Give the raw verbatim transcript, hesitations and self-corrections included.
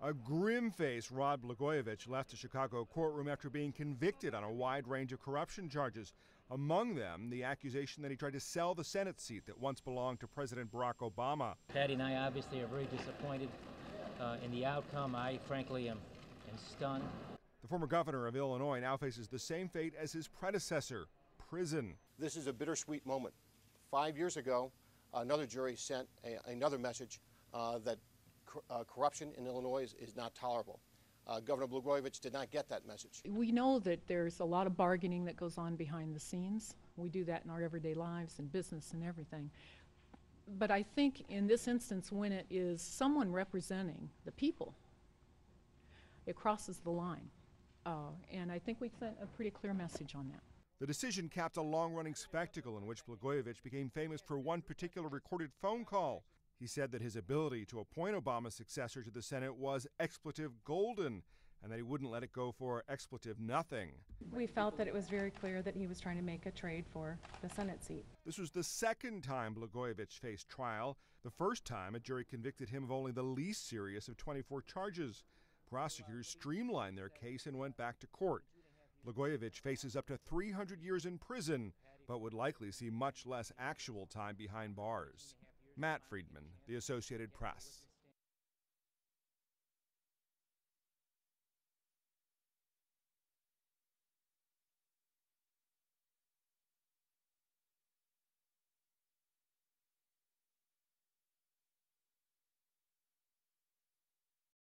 A grim-faced Rod Blagojevich left a Chicago courtroom after being convicted on a wide range of corruption charges, among them the accusation that he tried to sell the Senate seat that once belonged to President Barack Obama. Patty and I obviously are very disappointed uh, in the outcome. I frankly am, am stunned. The former governor of Illinois now faces the same fate as his predecessor, prison. This is a bittersweet moment. Five years ago, another jury sent a, another message uh, that Uh, corruption in Illinois is, is not tolerable. Uh, Governor Blagojevich did not get that message. We know that there's a lot of bargaining that goes on behind the scenes. We do that in our everyday lives and business and everything. But I think in this instance, when it is someone representing the people, it crosses the line. Uh, and I think we sent a pretty clear message on that. The decision capped a long-running spectacle in which Blagojevich became famous for one particular recorded phone call. He said that his ability to appoint Obama's successor to the Senate was expletive golden and that he wouldn't let it go for expletive nothing. We felt that it was very clear that he was trying to make a trade for the Senate seat. This was the second time Blagojevich faced trial. The first time, a jury convicted him of only the least serious of twenty-four charges. Prosecutors streamlined their case and went back to court. Blagojevich faces up to three hundred years in prison, but would likely see much less actual time behind bars. Matt Friedman, The Associated Press.